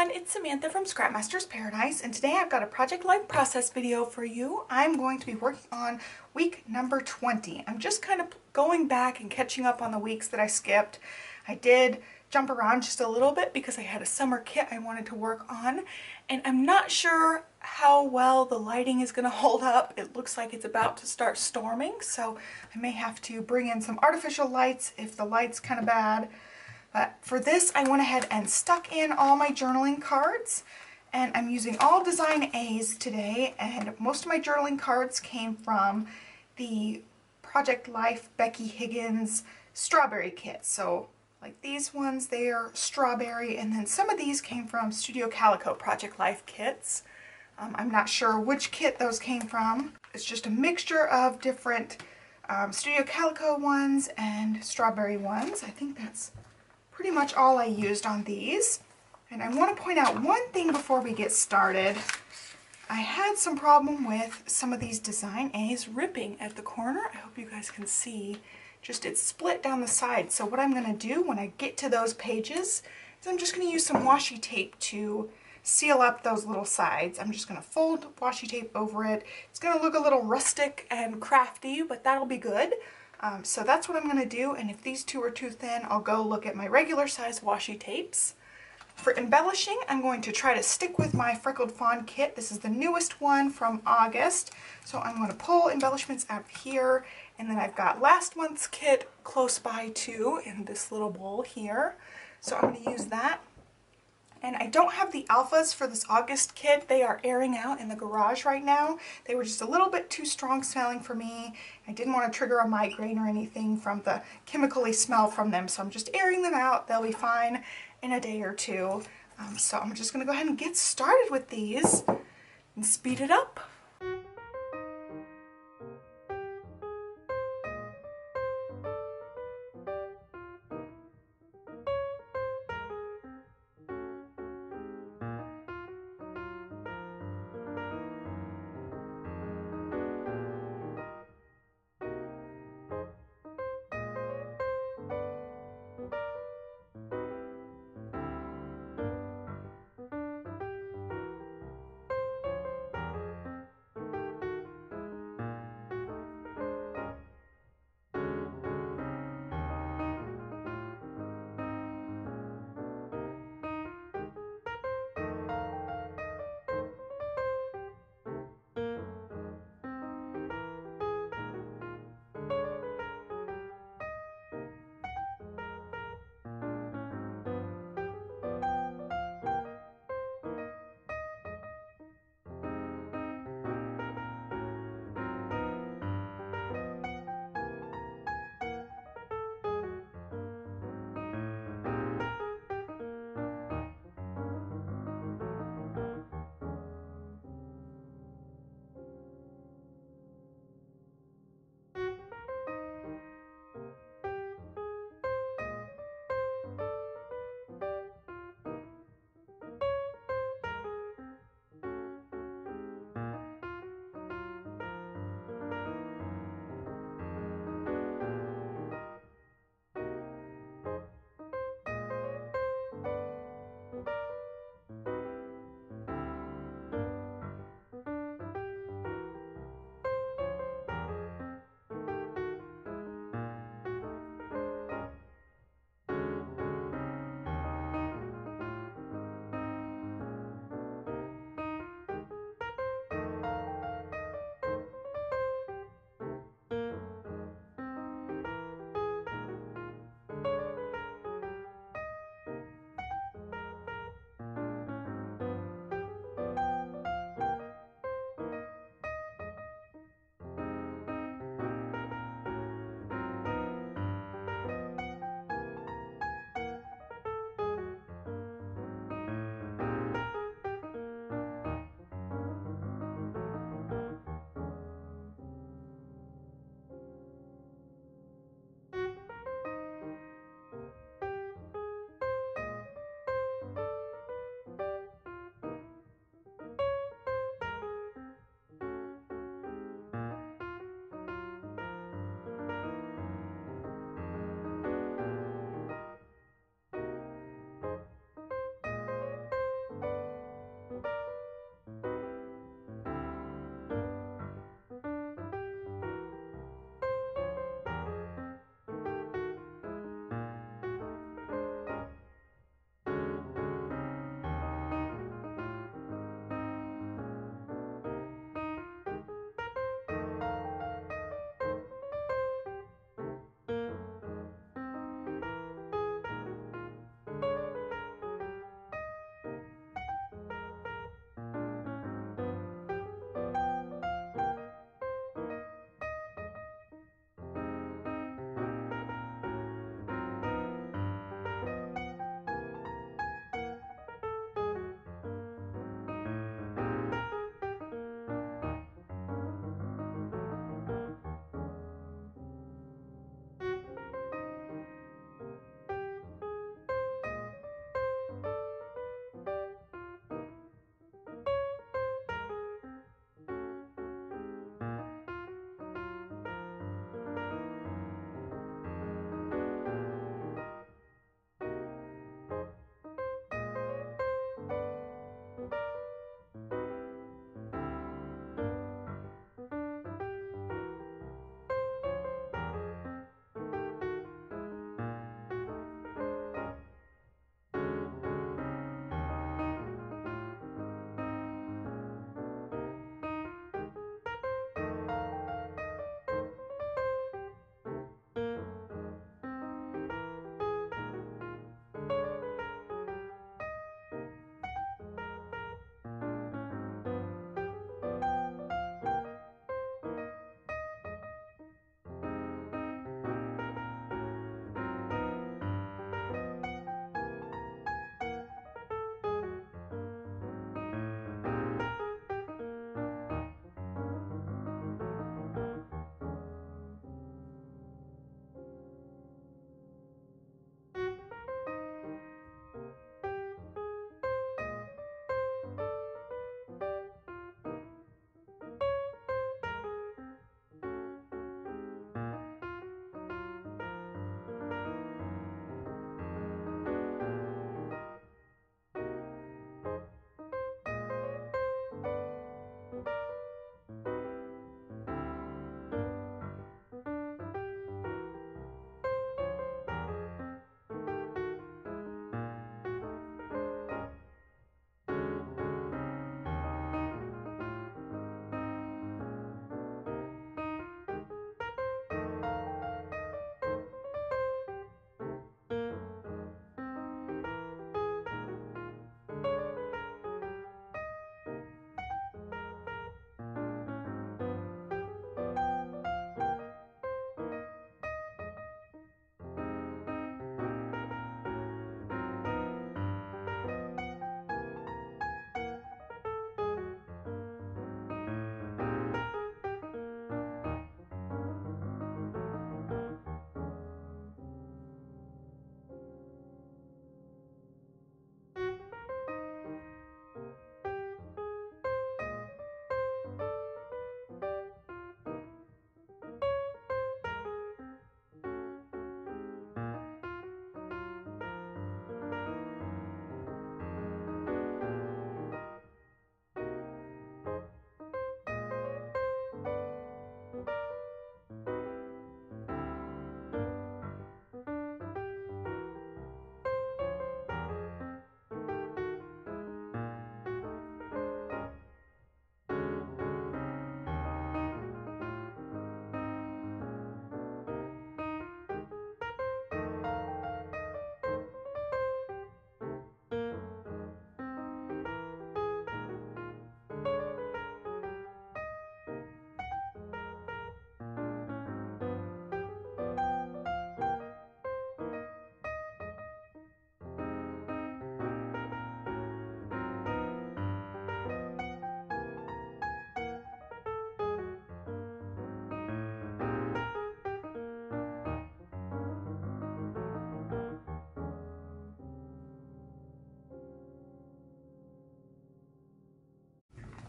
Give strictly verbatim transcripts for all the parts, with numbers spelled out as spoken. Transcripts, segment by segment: everyone, it's Samantha from Scrapmasters Paradise, and today I've got a Project Life process video for you. I'm going to be working on week number twenty. I'm just kind of going back and catching up on the weeks that I skipped. I did jump around just a little bit because I had a summer kit I wanted to work on, and I'm not sure how well the lighting is going to hold up. It looks like it's about to start storming, so I may have to bring in some artificial lights if the light's kind of bad. But for this, I went ahead and stuck in all my journaling cards, and I'm using all Design A's today, and most of my journaling cards came from the Project Life Becky Higgins Strawberry Kit. So like these ones, they are strawberry, and then some of these came from Studio Calico Project Life kits. Um, I'm not sure which kit those came from. It's just a mixture of different um, Studio Calico ones and strawberry ones. I think that's pretty much all I used on these. And I want to point out one thing before we get started. I had some problem with some of these Design A's ripping at the corner. I hope you guys can see. Just it's split down the side. So what I'm going to do when I get to those pages is I'm just going to use some washi tape to seal up those little sides. I'm just going to fold washi tape over it. It's going to look a little rustic and crafty, but that'll be good. Um, so that's what I'm going to do, and if these two are too thin, I'll go look at my regular size washi tapes. For embellishing, I'm going to try to stick with my Freckled Fawn kit. This is the newest one from August, so I'm going to pull embellishments out of here, and then I've got last month's kit close by too, in this little bowl here, so I'm going to use that. And I don't have the alphas for this August kit. They are airing out in the garage right now. They were just a little bit too strong smelling for me. I didn't want to trigger a migraine or anything from the chemically smell from them, so I'm just airing them out. They'll be fine in a day or two. Um, so I'm just going to go ahead and get started with these and speed it up.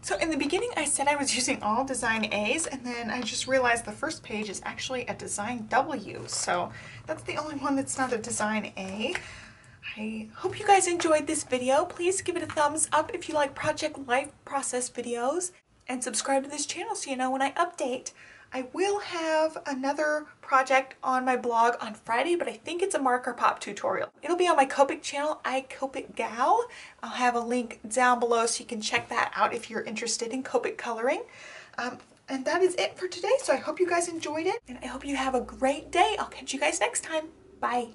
So in the beginning I said I was using all design A's, and then I just realized the first page is actually a design W, so that's the only one that's not a design A. I hope you guys enjoyed this video. Please give it a thumbs up if you like Project Life process videos, and subscribe to this channel so you know when I update. I will have another project on my blog on Friday, but I think it's a marker pop tutorial. It'll be on my Copic channel, iCopicGal. I'll have a link down below so you can check that out if you're interested in Copic coloring. Um, and that is it for today, so I hope you guys enjoyed it, and I hope you have a great day. I'll catch you guys next time. Bye!